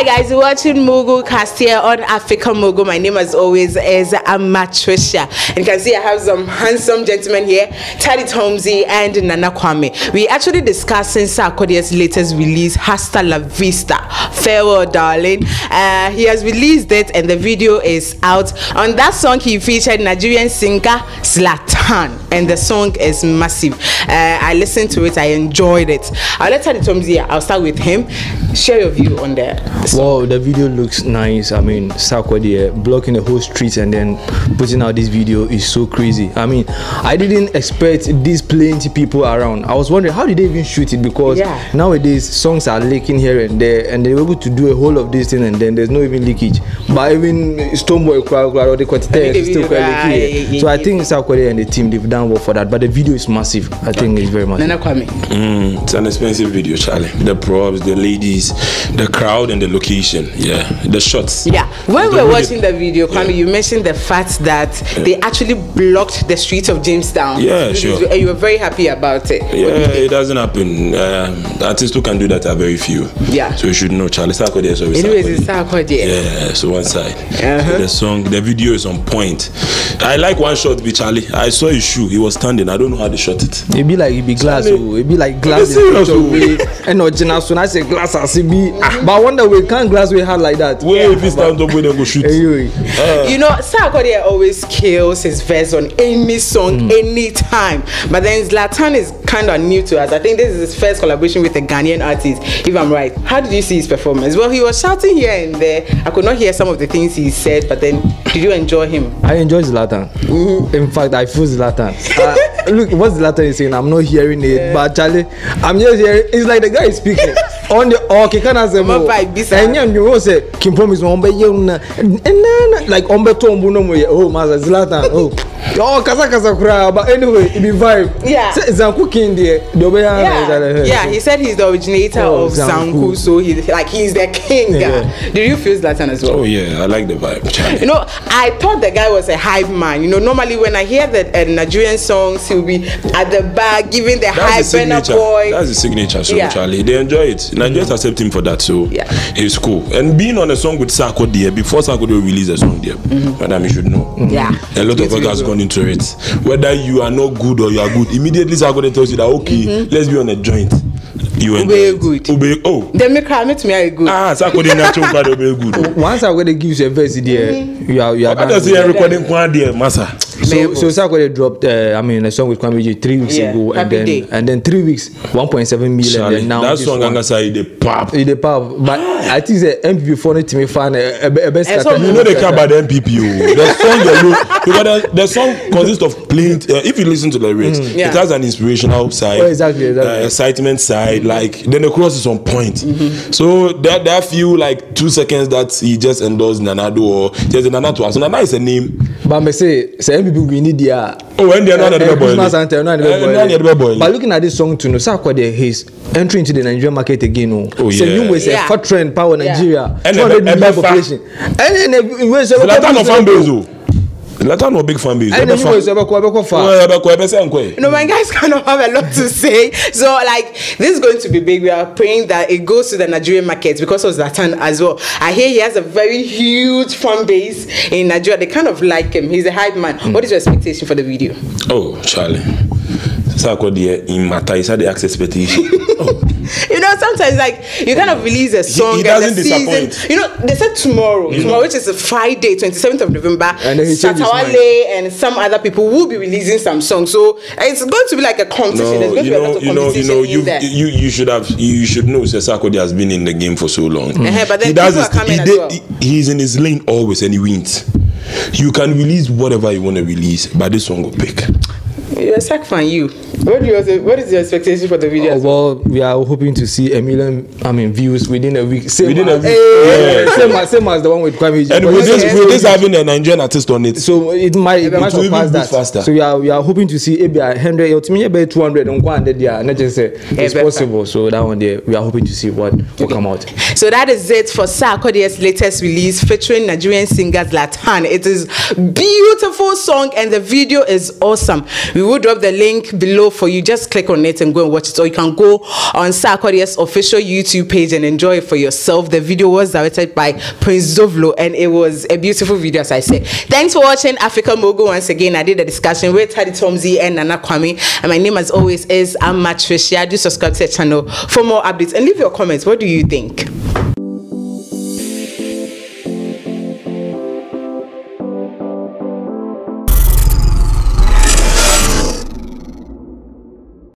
Hi guys, you're watching Mogul Cast here on Africa Mogul. My name as always is Amatricia. And you can see I have some handsome gentlemen here, Taddy Tomzy and Nana Kwame. We're actually discussing Sarkodie's latest release, Hasta La Vista, Farewell Darling. He has released it and the video is out. On that song, he featured Nigerian singer Zlatan and the song is massive. I listened to it, I enjoyed it. I'll let Taddy Tomzy, I'll start with him. Share your view on that. Wow, the video looks nice. I mean, Sarkodie blocking the whole streets and then putting out this video is so crazy. I mean, I didn't expect these plenty people around. I was wondering how did they even shoot it, because nowadays songs are leaking here and there, and they were able to do a whole of this thing and then there's no even leakage. But even Stoneboy or the Quartet is still quite leaky. So I think Sarkodie and the team, they've done well for that. But the video is massive. I think it's very massive. It's an expensive video, Charlie. The props, the ladies, the crowd, and the location, the shots. When we're watching the video, Kwame, you mentioned the fact that they actually blocked the streets of Jamestown. And you were very happy about it. It doesn't happen. Artists who can do that are very few. So you should know, Charlie, Sarkodie is always Sarkodie. So one side. So the song, the video is on point. I like one shot with Charlie. I saw his shoe. He was standing. I don't know how they shot it. It'd be like glass. And original soon I say glass as it be. But I wonder we can't glass we have like that. If he stand up, we don't go shoot. You know, Sarkodie always kills his verse on any song, any time. But then Zlatan is kind of new to us. I think this is his first collaboration with a Ghanaian artist, if I'm right. How did you see his performance? Well, he was shouting here and there. I could not hear some of the things he said, but then did you enjoy him? I enjoy Zlatan. In fact, I feel Zlatan. Look, what Zlatan is saying, I'm not hearing it, but Charlie, I'm just hearing. It's like the guy is speaking on the but anyway, it be vibe. Zanku came there. He said he's the originator of Zanku, so he's the king. Do you feel Zlatan as well? I like the vibe, Charlie. You know, I thought the guy was a hype man. You know, normally when I hear the Nigerian songs, he'll be at the bar giving the hype and a boy. That's the signature song, Charlie. They enjoy it. Nigerians accept him for that, so it's cool. And being on a song with Sarkodie, before Sarkodie released a song there, madam, you should know. A lot of work has gone into it. Whether you are not good or you are good, immediately Sarkodie tells you that, okay, let's be on a joint. You and good. Then me cry to me I good. Sarkodie natural card good. Once Sarkodie gives you a verse there, you are done. I just hear recording Kwame there, massa. So Sarkodie dropped a song with Kwame Eugene 3 weeks ago, and then 3 weeks 1.7 million. And now that song Anga say the pop. But I think the MPP for it to me fan a best. You know they care about the MPP. The song the song consists of plain. If you listen to the lyrics, it has an inspirational side, excitement side. Like then the chorus is on point. So that few like 2 seconds that he just endorsed Nanado or just Nana to us. Nana is a name. But me say some people we need their. When they are not boy. But looking at this song too, Sarkodie his entry into the Nigerian market again. You was a fat trend power Nigeria. 200 million population. And you was a Zlatan no big fan base. No, my guys cannot have a lot to say. So, this is going to be big. We are praying that it goes to the Nigerian markets because of Zlatan as well. I hear he has a very huge fan base in Nigeria. They kind of like him. He's a hype man. What is your expectation for the video? Charlie. Sarkodie in Mata, he said the expectation. You know, sometimes you kind of release a song he doesn't disappoint. Season, they said tomorrow, which is a Friday, 27th of November, and Satawale and some other people will be releasing some songs. So it's going to be like a competition. There's going to be a lot of competition. You should have know Sarkodie has been in the game for so long. But then he's in his lane always and he wins. You can release whatever you want to release, but this song will pick. You're a sack fan, you. What is your expectation for the video? We are hoping to see 1 million views within a week. Same as the one with Kwame. And with this having a Nigerian artist on it. So it might surpass that. Faster. So we are hoping to see 100 or 200 on Kwame. It's possible. So that one there, we are hoping to see what will come out. So that is it for Sarkodie's latest release featuring Nigerian singer Zlatan. It is beautiful song and the video is awesome. We will drop the link below for you. Just click on it and go and watch it. Or you can go on Sarkodie's official YouTube page and enjoy it for yourself. The video was directed by Prince Zovlo, and it was a beautiful video, as I said. Thanks for watching Africa Mogul once again. I did a discussion with Taddy Tomzy and Nana Kwame. And my name, as always, is Amatricia. Do subscribe to the channel for more updates and leave your comments. What do you think?